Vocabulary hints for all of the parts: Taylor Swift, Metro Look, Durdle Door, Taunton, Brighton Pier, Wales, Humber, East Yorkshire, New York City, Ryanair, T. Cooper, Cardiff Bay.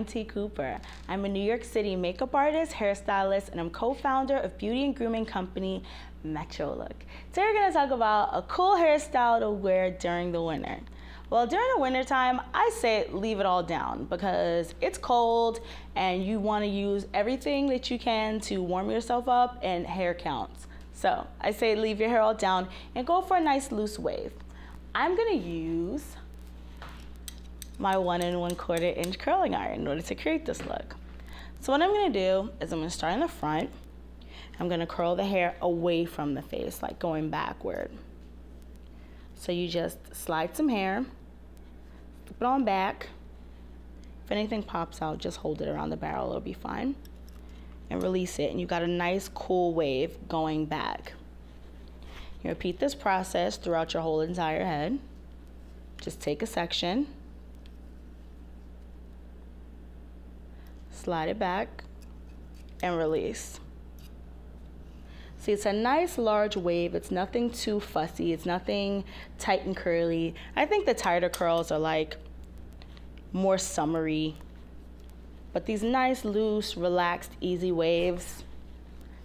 I'm T. Cooper. I'm a New York City makeup artist, hairstylist, and I'm co-founder of beauty and grooming company Metro Look. Today we're gonna talk about a cool hairstyle to wear during the winter. Well, during the winter time, I say leave it all down because it's cold and you wanna use everything that you can to warm yourself up, and hair counts. So I say leave your hair all down and go for a nice loose wave. I'm gonna use my 1 1/4 inch curling iron in order to create this look. So what I'm gonna do is I'm gonna start in the front. I'm gonna curl the hair away from the face, like going backward. So you just slide some hair, flip it on back. If anything pops out, just hold it around the barrel, it'll be fine. And release it, and you got a nice cool wave going back. You repeat this process throughout your whole entire head. Just take a section, slide it back, and release. See, it's a nice large wave. It's nothing too fussy. It's nothing tight and curly. I think the tighter curls are like more summery, but these nice, loose, relaxed, easy waves,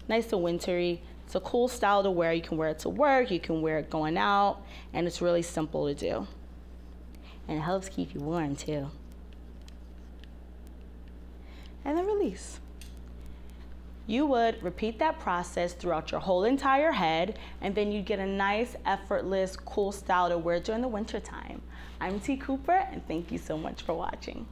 nice and wintry. It's a cool style to wear. You can wear it to work, you can wear it going out, and it's really simple to do. And it helps keep you warm too. And then release. You would repeat that process throughout your whole entire head, and then you'd get a nice, effortless, cool style to wear during the winter time. I'm T. Cooper, and thank you so much for watching.